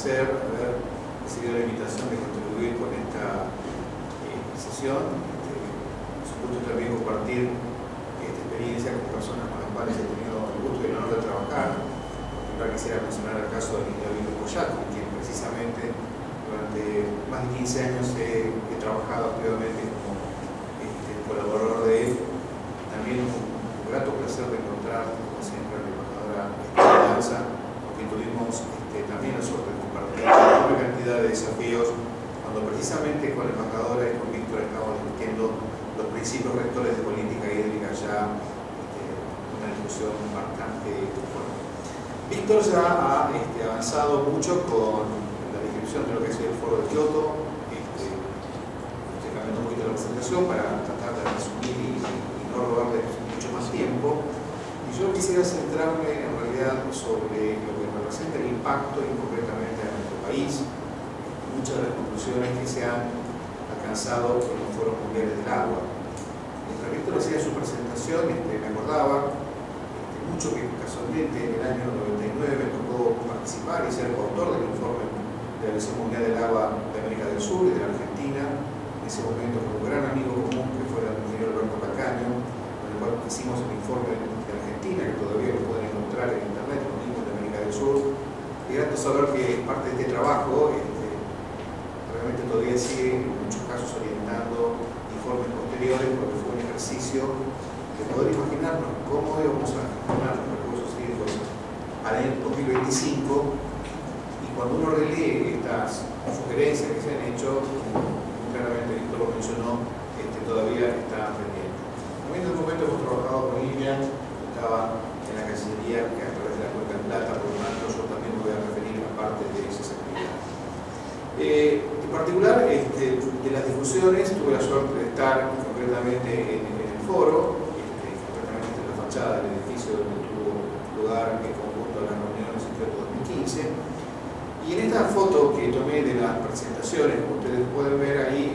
hacer, haber recibido la invitación de contribuir con esta sesión. Por supuesto también compartir esta experiencia con personas con las cuales he tenido el gusto y el honor de trabajar. Ahora quisiera mencionar el caso de Víctor Pochat, con quien precisamente durante más de 15 años he trabajado activamente como colaborador de él. También un grato placer de encontrar, como siempre, a la embajadora Esperanza, porque tuvimos también la suerte de compartir una gran cantidad de desafíos cuando precisamente con la embajadora y con Víctor estamos discutiendo los principios rectores de política hídrica, ya una discusión bastante fuerte. Víctor ya ha avanzado mucho con la descripción de lo que es el Foro de Kioto. Usted cambió un poquito la presentación para tratar de resumir y no robarle mucho más tiempo. Y yo quisiera centrarme en realidad sobre lo que representa el impacto y concretamente en nuestro país. Muchas de las conclusiones que se han alcanzado en los Foros Mundiales del Agua. Mientras Víctor hacía su presentación, me acordaba mucho que casualmente en el año 99 me tocó participar y ser coautor del informe de la Visión Mundial del Agua de América del Sur y de la Argentina, en ese momento con un gran amigo común que fue el ingeniero Alberto Pacaño, con el cual hicimos el informe de Argentina, que todavía lo pueden encontrar en internet, los mismos de América del Sur. Y grato saber que parte de este trabajo realmente todavía sigue en muchos casos orientando informes posteriores, porque fue un ejercicio de poder imaginarnos cómo íbamos a gestionar los recursos hídricos al año 2025, y cuando uno relee estas sugerencias que se han hecho, claramente Víctor lo mencionó, todavía está pendiente. También en un momento hemos trabajado con Lilian, estaba en la Cancillería, que a través de la Cuenca del Plata, por lo tanto yo también me voy a referir a parte de esas actividades. En particular, de las discusiones, tuve la suerte de estar concretamente en el foro, del edificio donde tuvo lugar el conjunto de las reuniones en Kioto 2015. Y en esta foto que tomé de las presentaciones, como ustedes pueden ver ahí,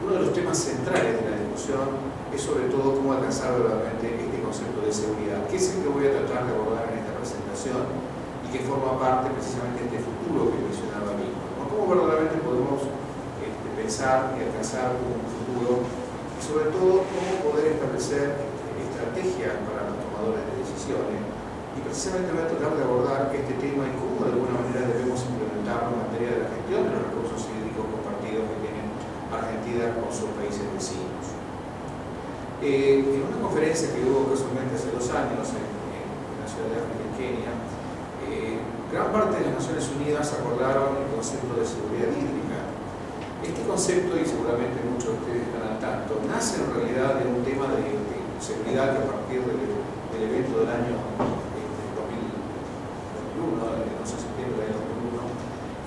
uno de los temas centrales de la discusión es sobre todo cómo alcanzar verdaderamente este concepto de seguridad, que es el que voy a tratar de abordar en esta presentación y que forma parte precisamente de este futuro que mencionaba Víctor. ¿Cómo verdaderamente podemos pensar y alcanzar un futuro? Y sobre todo, cómo poder establecer estrategias para los tomadores de decisiones, y precisamente voy a tratar de abordar este tema y cómo de alguna manera debemos implementarlo en materia de la gestión de los recursos hídricos compartidos que tienen Argentina con sus países vecinos. En una conferencia que hubo casualmente hace 2 años en la ciudad de África, en Kenia, gran parte de las Naciones Unidas acordaron el concepto de seguridad hídrica. Este concepto, y seguramente muchos de ustedes están al tanto, nace en realidad de un tema de seguridad que a partir del evento del año 2001, el 11 de septiembre del año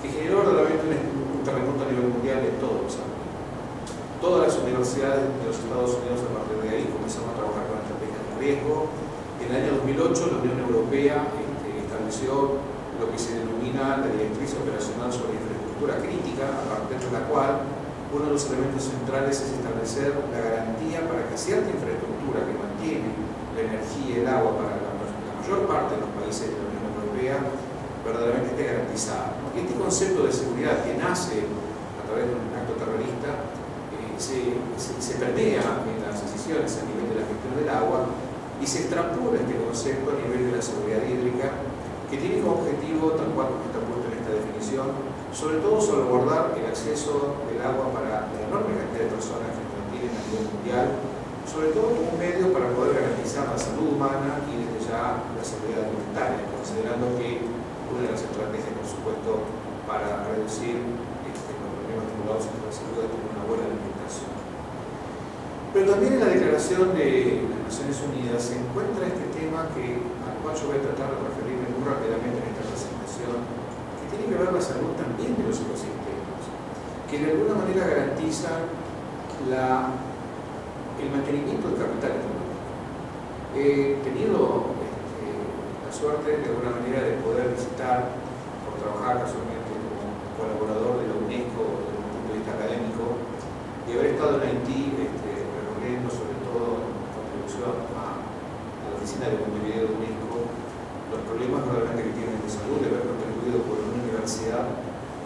2001, que generó verdaderamente un terremoto a nivel mundial de todos los ámbitos. Todas las universidades de los Estados Unidos a partir de ahí comenzaron a trabajar con estrategias de riesgo. En el año 2008 la Unión Europea estableció lo que se denomina la Directriz Operacional sobre Infraestructura Crítica, a partir de la cual uno de los elementos centrales es establecer la garantía para que cierta infraestructura que mantiene la energía y el agua para la mayor parte de los países de la Unión Europea verdaderamente esté garantizada. Y este concepto de seguridad que nace a través de un acto terrorista se permea en las decisiones a nivel de la gestión del agua y se extrapola este concepto a nivel de la seguridad hídrica, que tiene como objetivo, tal cual como está puesto en esta definición, sobre todo salvaguardar el acceso del agua para la enorme cantidad de personas que lo tienen a nivel mundial, sobre todo como un medio para poder garantizar la salud humana y desde ya la seguridad alimentaria, considerando que una de las estrategias, por supuesto, para reducir los problemas vinculados a la salud es tener una buena alimentación. Pero también en la declaración de las Naciones Unidas se encuentra este tema al cual yo voy a tratar de referirme muy rápidamente en esta presentación, tiene que ver la salud también de los ecosistemas, que de alguna manera garantiza el mantenimiento del capital económico. He tenido la suerte de alguna manera de poder visitar, por trabajar casualmente como colaborador de la UNESCO desde un punto de vista académico, y haber estado en Haití recorriendo sobre todo en contribución a la oficina de Montevideo de UNESCO los problemas realmente que tienen de salud, de haber contribuido por un biodiversidad,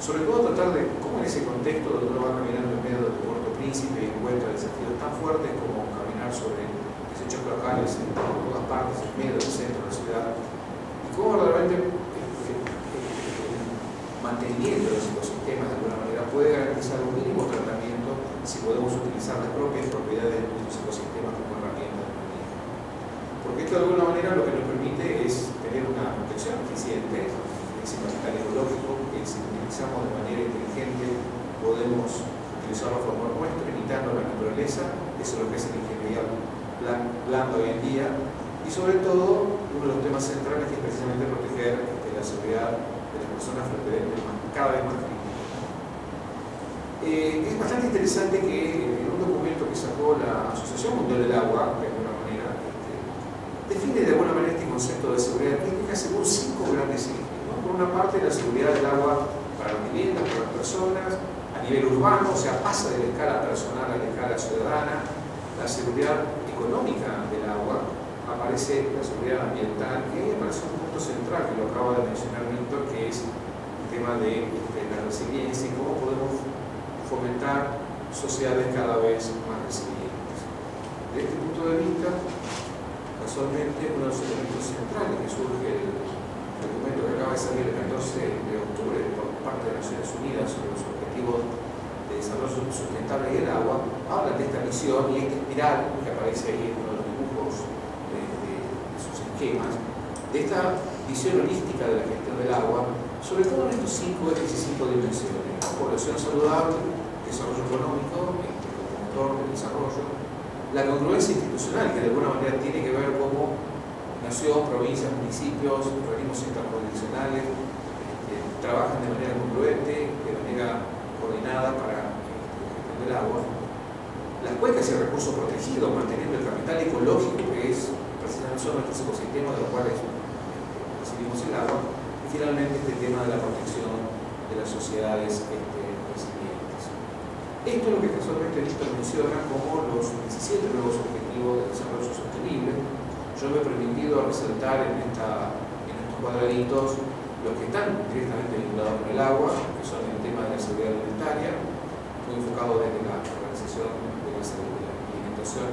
sobre todo tratar de cómo en ese contexto donde uno va caminando en medio del Puerto Príncipe y encuentra desafíos tan fuertes como caminar sobre desechos locales en todas partes, en medio del centro de la ciudad, y cómo verdaderamente manteniendo los ecosistemas de alguna manera puede garantizar un mínimo tratamiento si podemos utilizar las propias propiedades de nuestros ecosistemas como herramientas de manejo. Porque esto de alguna manera lo que nos permite es tener una protección eficiente, ese capital ecológico que si utilizamos de manera inteligente podemos utilizarlo a favor nuestro, imitando la naturaleza, eso es lo que es la ingeniería blanda hoy en día, y sobre todo uno de los temas centrales que es precisamente proteger la seguridad de las personas frente a temas cada vez más críticos. Es bastante interesante que en un documento que sacó la Asociación Mundial del Agua, de alguna manera, define de alguna manera este concepto de seguridad técnica según 5 grandes ejes. Por una parte, la seguridad del agua para las viviendas, para las personas, a nivel urbano, o sea, pasa de la escala personal a la escala ciudadana. La seguridad económica del agua, aparece la seguridad ambiental, y ahí aparece un punto central que lo acaba de mencionar Víctor, que es el tema de la resiliencia y cómo podemos fomentar sociedades cada vez más resilientes. Desde este punto de vista, casualmente uno de los elementos centrales que surge el documento que acaba de salir el 14 de octubre por parte de Naciones Unidas sobre los objetivos de desarrollo sustentable y el agua, habla de esta misión y esta espiral que aparece ahí en uno de los dibujos de sus esquemas, de esta visión holística de la gestión del agua, sobre todo en estos 5 ejes y 5 dimensiones: población saludable, desarrollo económico, el motor del desarrollo, la congruencia institucional, que de alguna manera tiene que ver cómo nación, provincias, municipios, organismos interjurisdiccionales trabajan de manera congruente, de manera coordinada para el agua. Las cuencas y recursos protegidos, manteniendo el capital ecológico que es precisamente son nuestros ecosistemas de los cuales recibimos el agua. Y finalmente este tema de la protección de las sociedades resilientes. Esto es lo que casualmente Víctor menciona como los 17 nuevos objetivos de desarrollo sostenible. Yo me he permitido resaltar en estos cuadraditos los que están directamente vinculados con el agua, que son el tema de la seguridad alimentaria, muy enfocado desde la Organización de la Alimentación,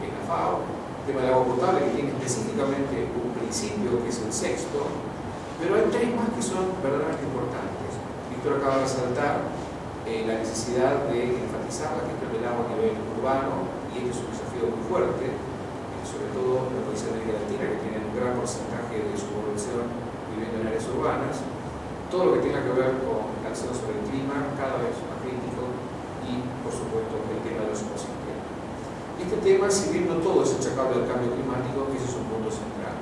que es la FAO, el tema del agua potable, que tiene específicamente un principio, que es el 6º, pero hay 3 más que son verdaderamente importantes. Víctor acaba de resaltar la necesidad de enfatizar la gestión del agua a nivel urbano, y este es un desafío muy fuerte, sobre todo los países de América Latina, que tienen un gran porcentaje de su población viviendo en áreas urbanas. Todo lo que tenga que ver con la acción sobre el clima, cada vez más crítico, y por supuesto el tema de los ecosistemas. Este tema, si bien no todo es achacable al cambio climático, ese es un punto central.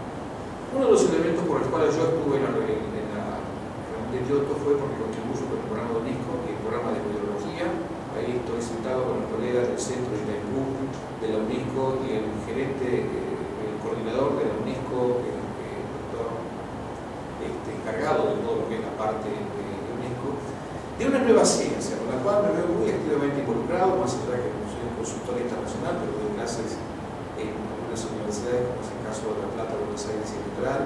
Uno de los elementos por los cuales yo estuve en la reunión de Kioto fue porque contribuyo con el programa de UNESCO y el programa de ecohidrología. Ahí estoy sentado con los colegas del centro de Taipú de la UNESCO y el gerente, el coordinador de la UNESCO, el doctor encargado de todo lo que es la parte de UNESCO, de una nueva ciencia con la cual me veo muy activamente involucrado, más allá que soy un consultor internacional, pero doy clases en algunas universidades, como es el caso de La Plata, Buenos Aires y Litoral.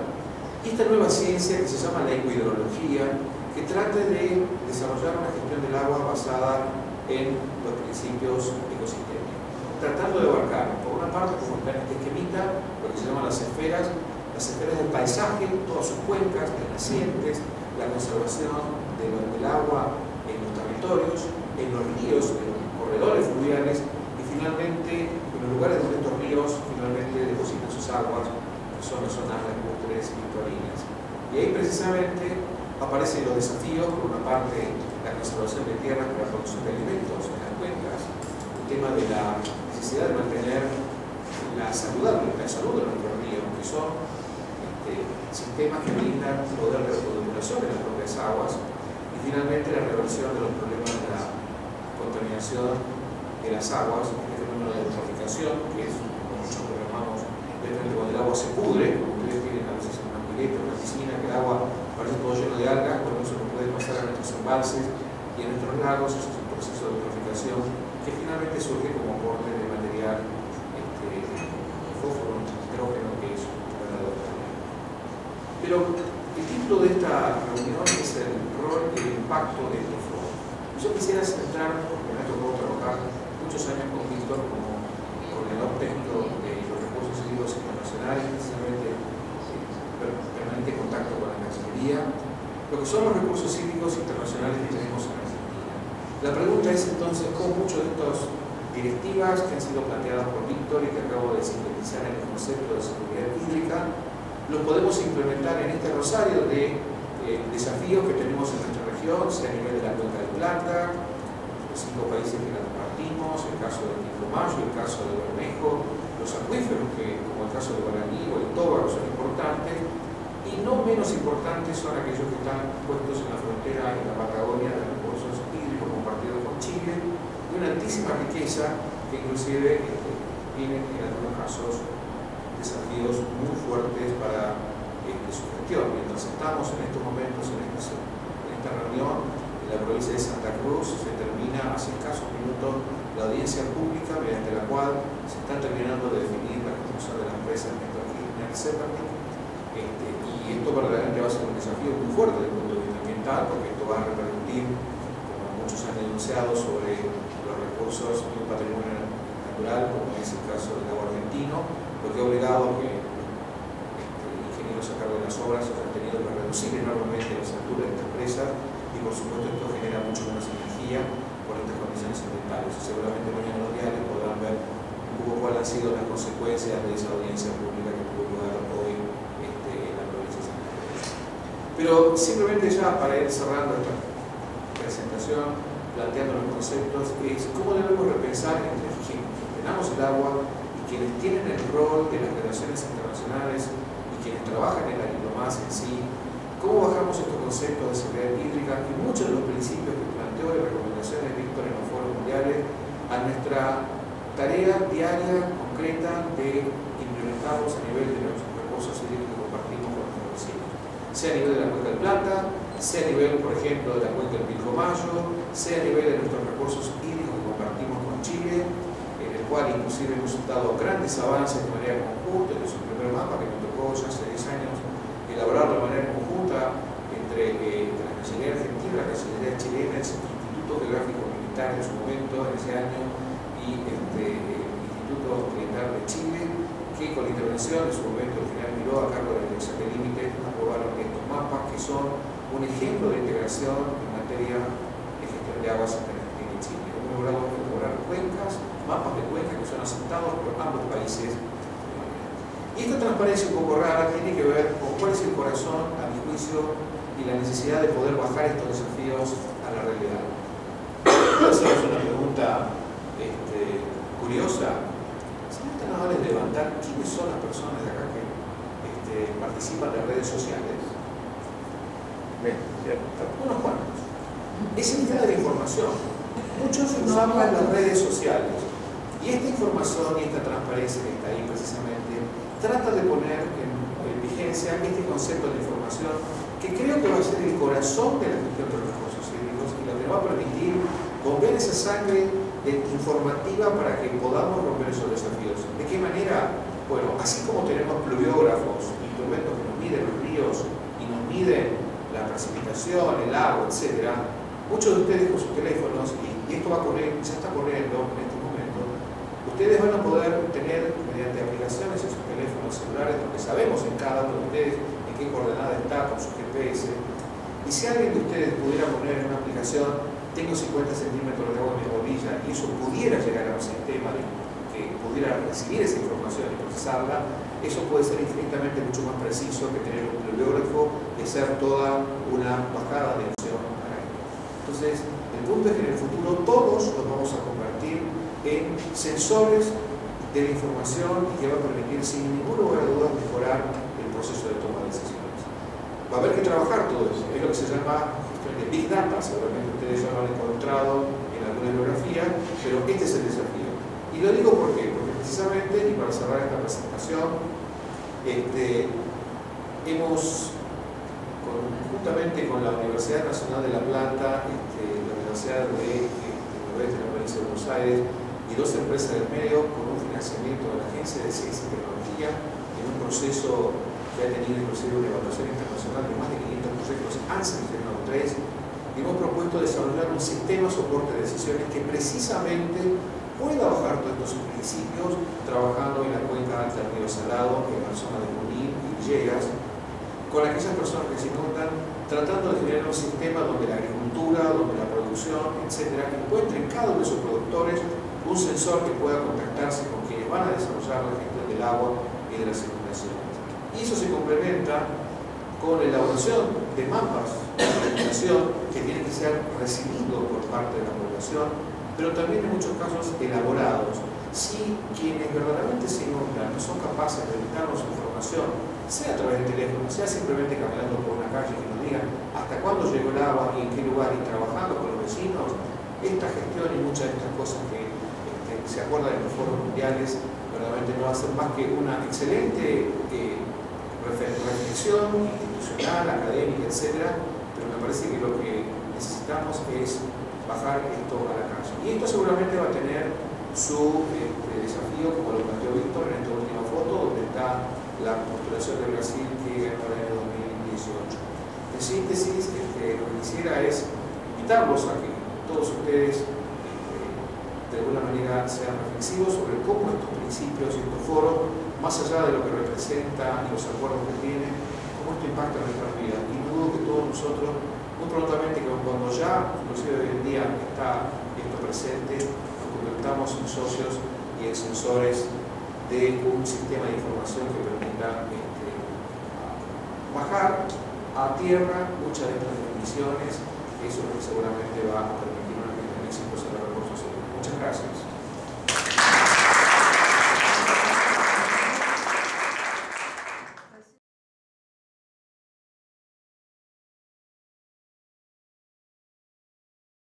Y esta nueva ciencia que se llama la ecohidrología, que trata de desarrollar una gestión del agua basada en los principios ecosistémicos, tratando de abarcar, por una parte, como está en este esquemita, lo que se llaman las esferas del paisaje, todas sus cuencas, las nacientes, la conservación del agua en los territorios, en los ríos, en los corredores fluviales, y finalmente en los lugares donde estos ríos finalmente depositan sus aguas, que son las zonas lacustres y coralinas. Y ahí precisamente aparecen los desafíos, por una parte, la conservación de tierras para la producción de alimentos en las cuencas, el tema de la necesidad de mantener la salud de nuestros ríos, que son sistemas que brindan poder de autorregulación en las propias aguas, y finalmente la reversión de los problemas de la contaminación de las aguas, el fenómeno de la eutrofización, que es como nosotros llamamos cuando el agua se pudre, como ustedes tienen a veces en una pileta, una piscina, que el agua parece todo lleno de algas, cuando eso no puede pasar a nuestros embalses y a nuestros lagos, eso es un proceso de eutrofización que finalmente surge como aporte de material fósforo, nitrógeno, que es un verdadero problema. Pero El título de esta reunión es el rol y el impacto de estos foros. Yo quisiera centrar, porque me ha tocado trabajar muchos años con Víctor como coordinador técnico de los recursos hídricos internacionales, especialmente permanente contacto con la Cancillería, lo que son los recursos hídricos internacionales que tenemos en Argentina. La pregunta es entonces cómo muchos de estos directivas que han sido planteadas por Víctor y que acabo de sintetizar en el concepto de seguridad hídrica, los podemos implementar en este rosario de desafíos que tenemos en nuestra región, sea a nivel de la Cuenca del Plata, los 5 países que la compartimos, el caso de Pilcomayo, el caso de Bermejo, los acuíferos que, como el caso de Guaraní o el Tóbaro, son importantes, y no menos importantes son aquellos que están puestos en la frontera, en la Patagonia, de recursos hídricos compartidos con Chile, una altísima riqueza que inclusive tiene en algunos casos desafíos muy fuertes para su gestión. Mientras estamos en estos momentos en esta reunión en la provincia de Santa Cruz, se termina hace escasos minutos la audiencia pública mediante la cual se está terminando de definir la construcción de las empresas metropolitanas, etc. Y esto verdaderamente va a ser un desafío muy fuerte desde el punto de vista ambiental, porque esto va a repercutir, como muchos han denunciado, sobre recursos de un patrimonio natural, como es el caso del lago argentino, lo que ha obligado a que los ingenieros a cargo de las obras han tenido que reducir enormemente las alturas de estas presas, y por supuesto esto genera mucho menos energía por estas condiciones ambientales. Seguramente mañana los diarios podrán ver un poco cuáles han sido las consecuencias de esa audiencia pública que tuvo lugar hoy en la provincia de Santa Cruz. Pero simplemente ya para ir cerrando esta presentación, planteando los conceptos, es cómo debemos repensar entre quienes gestionamos el agua y quienes tienen el rol de las relaciones internacionales y quienes trabajan en la diplomacia en sí, cómo bajamos estos conceptos de seguridad hídrica y muchos de los principios que planteó y recomendaciones de Víctor en los foros mundiales a nuestra tarea diaria, concreta, de implementarlos a nivel de los recursos hídricos que compartimos con nuestros vecinos, sea a nivel de la Cuenca del Plata, sea a nivel, por ejemplo, de la cuenca del Pilcomayo, sea a nivel de nuestros recursos hídricos que compartimos con Chile, en el cual inclusive hemos dado grandes avances de manera conjunta. En su primer mapa que me tocó ya hace 10 años elaborar de manera conjunta entre la Cancillería Argentina, la Cancillería Chilena, el Instituto Geográfico Militar en su momento, en ese año, y el Instituto Militar de Chile, que con la intervención en su momento el general Miró a cargo de la Dirección de Límites aprobaron estos mapas que son un ejemplo de integración en materia de gestión de aguas en Argentina y Chile. Hemos logrado elaborar cuencas, mapas de cuencas que son aceptados por ambos países. Y esta transparencia un poco rara tiene que ver con cuál es el corazón, a mi juicio, y la necesidad de poder bajar estos desafíos a la realidad. Esa es una pregunta curiosa. ¿Sería tan amable levantar quiénes son las personas de acá que participan en las redes sociales? Unos cuantos. Es entrada de información. Muchos usaban las redes sociales. Y esta información y esta transparencia que está ahí precisamente trata de poner en vigencia este concepto de información que creo que va a ser el corazón de la gestión de los recursos hídricos y lo que va a permitir bombear esa sangre informativa para que podamos romper esos desafíos. ¿De qué manera? Bueno, así como tenemos pluviógrafos, instrumentos que nos miden los ríos y nos miden la precipitación, el agua, etc. Muchos de ustedes con sus teléfonos, y esto va a correr, ya está corriendo en este momento, ustedes van a poder tener mediante aplicaciones en sus teléfonos celulares, porque sabemos en cada uno de ustedes en qué coordenada está con su GPS, y si alguien de ustedes pudiera poner en una aplicación, tengo 50 centímetros de agua en mi rodilla, y eso pudiera llegar a un sistema que pudiera recibir esa información y procesarla, eso puede ser infinitamente mucho más preciso que tener un bibliógrafo y hacer toda una bajada de acción para ello. Entonces, el punto es que en el futuro todos los vamos a convertir en sensores de la información que va a permitir sin ningún lugar de dudas mejorar el proceso de toma de decisiones. Va a haber que trabajar todo eso, es lo que se llama de Big Data, seguramente ustedes ya lo han encontrado en alguna bibliografía, pero este es el desafío. Y lo digo porque precisamente, y para cerrar esta presentación, hemos, justamente con la Universidad Nacional de La Plata, la Universidad de Noroeste de la Provincia de Buenos Aires y 2 empresas del medio, con un financiamiento de la Agencia de Ciencia y Tecnología, en un proceso que ha tenido inclusive una evaluación internacional de más de 500 proyectos, han seleccionado 3, y hemos propuesto desarrollar un sistema de soporte de decisiones que precisamente pueda bajar todos estos principios, trabajando en la cuenca alta del medio salado, en la zona de Junín y Villegas, con aquellas personas que se encuentran tratando de generar un sistema donde la agricultura, donde la producción, etcétera, que encuentren cada uno de sus productores un sensor que pueda contactarse con quienes van a desarrollar la gestión del agua y de las circulaciones. Y eso se complementa con la elaboración de mapas de circulación que tienen que ser recibidos por parte de la población, pero también en muchos casos elaborados. Si quienes verdaderamente se inundan no son capaces de darnos información, sea a través del teléfono, sea simplemente caminando por una calle que nos digan hasta cuándo llegó el agua y en qué lugar, y trabajando con los vecinos, esta gestión y muchas de estas cosas que se acuerdan en los foros mundiales, verdaderamente no va a ser más que una excelente reflexión institucional, académica, etcétera, pero me parece que lo que necesitamos es bajar esto a la calle. Y esto seguramente va a tener su desafío, como lo planteó Víctor en esta última foto, donde está la postulación de Brasil que ganó el año 2018. En síntesis, lo que quisiera es invitarlos a que todos ustedes de alguna manera sean reflexivos sobre cómo estos principios y estos foros, más allá de lo que representa y los acuerdos que tienen, cómo esto impacta en nuestras vidas. Y dudo que todos nosotros, muy prontamente, cuando ya, inclusive hoy en día, está esto presente, nos convertamos en socios y en sensores de un sistema de información que permita bajar a tierra muchas de estas definiciones. Eso es lo que seguramente va a permitir